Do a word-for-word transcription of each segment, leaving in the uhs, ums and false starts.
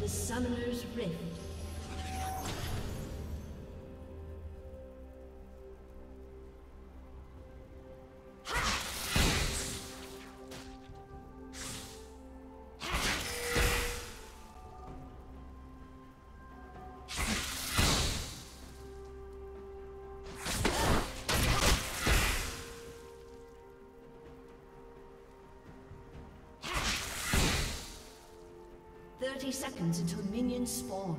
to Summoner's Rift. thirty seconds until minions spawn.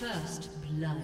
First blood.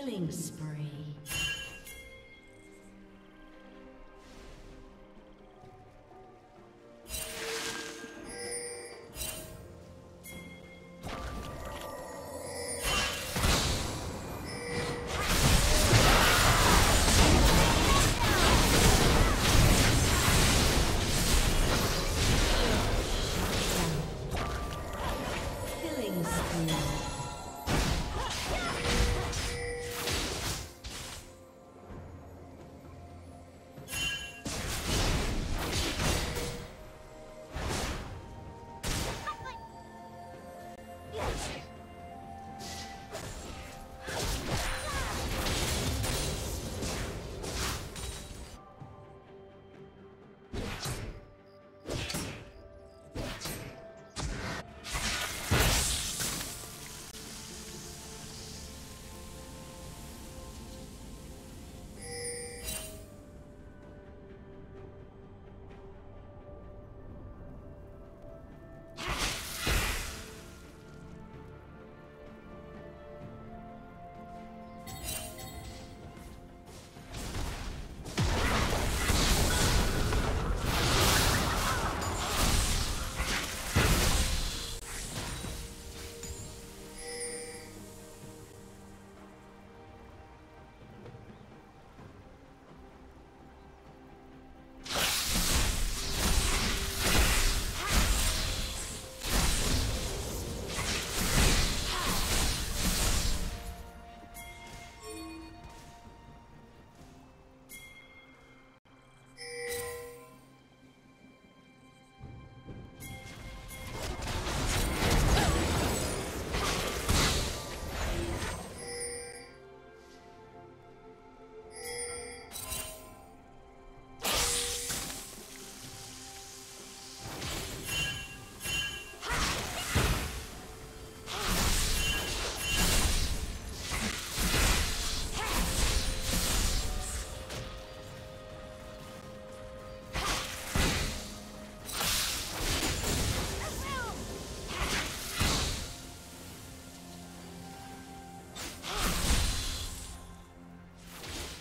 Killing spree.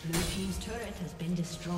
Blue team's turret has been destroyed.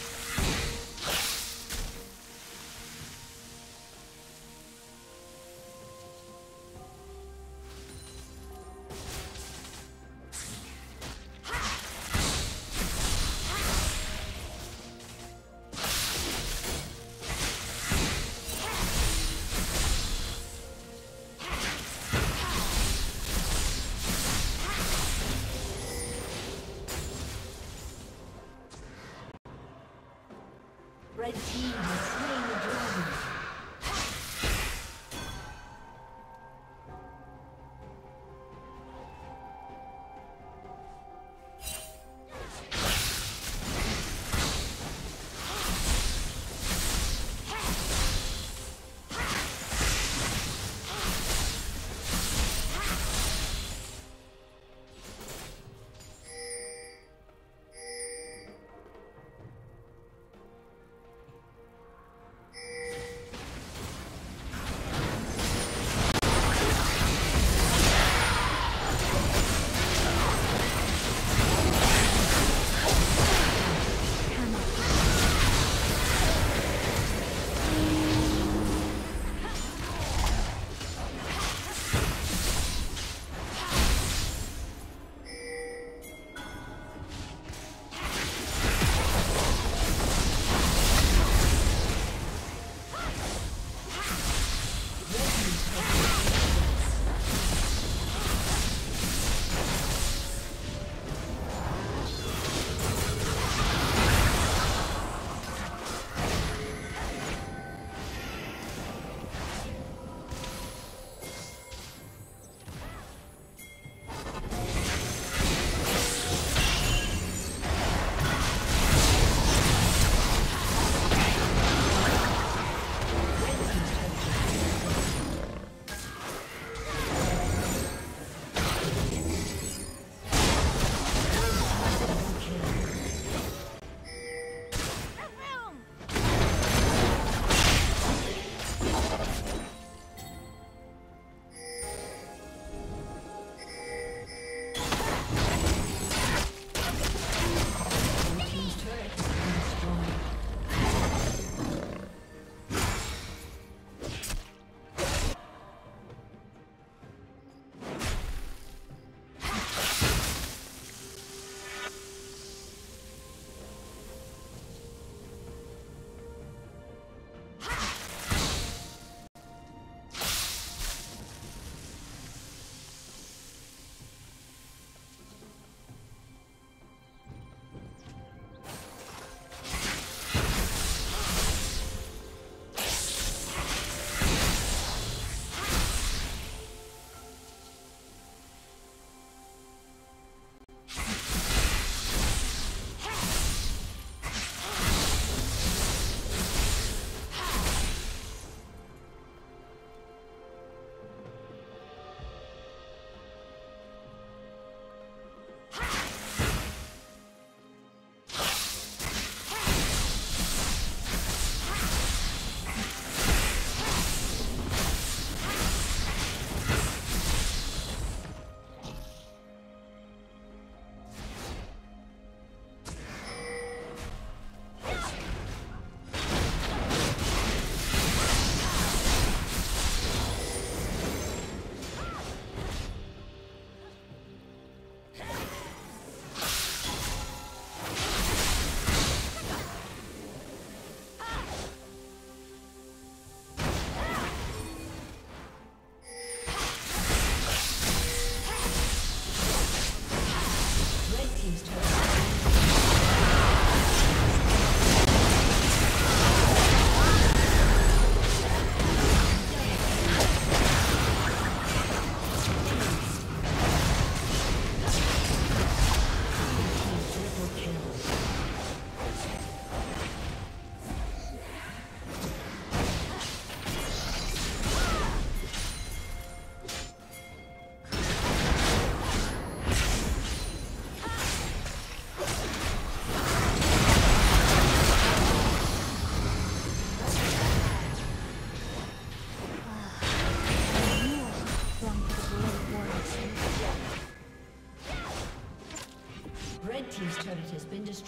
Red team has slain the dragon.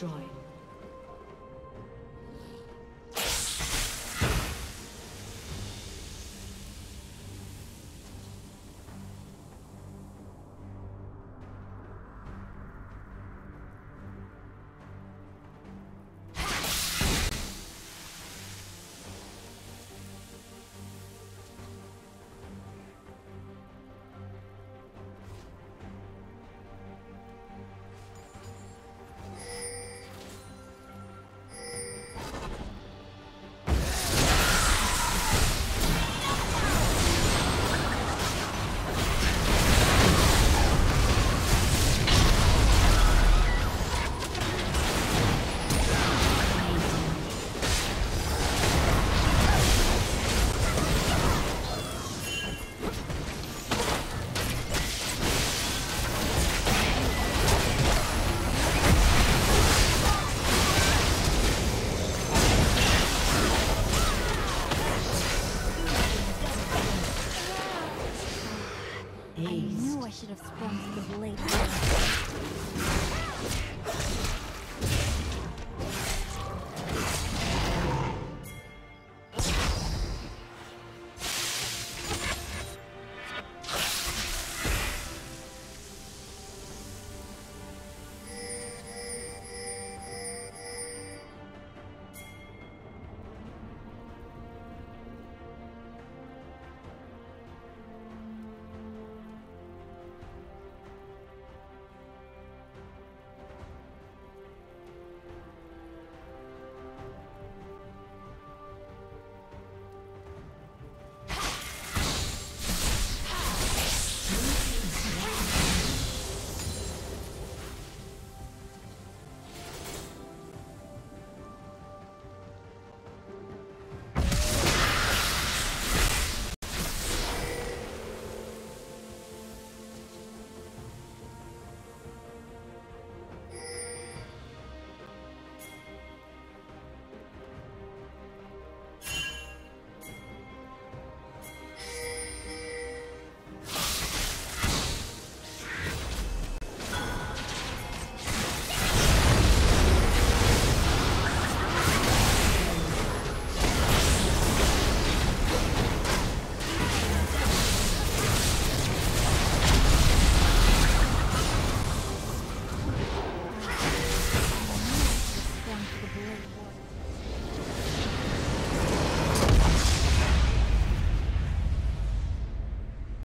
destroyed. I knew I should have sprung the blade.